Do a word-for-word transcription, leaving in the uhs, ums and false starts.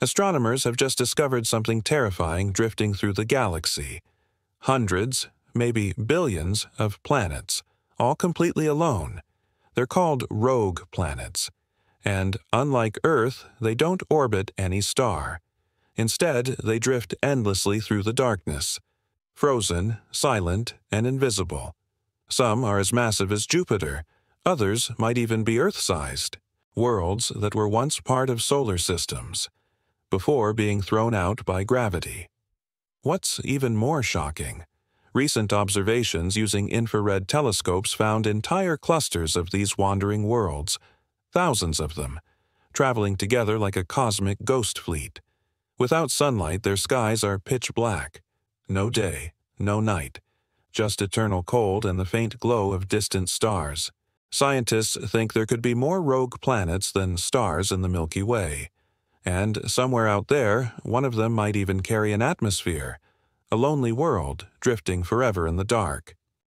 Astronomers have just discovered something terrifying drifting through the galaxy. Hundreds, maybe billions, of planets, all completely alone. They're called rogue planets. And, unlike Earth, they don't orbit any star. Instead, they drift endlessly through the darkness, frozen, silent, and invisible. Some are as massive as Jupiter. Others might even be Earth-sized, worlds that were once part of solar systems, before being thrown out by gravity. What's even more shocking? Recent observations using infrared telescopes found entire clusters of these wandering worlds, thousands of them, traveling together like a cosmic ghost fleet. Without sunlight, their skies are pitch black. No day, no night, just eternal cold and the faint glow of distant stars. Scientists think there could be more rogue planets than stars in the Milky Way. And somewhere out there, one of them might even carry an atmosphere, a lonely world drifting forever in the dark.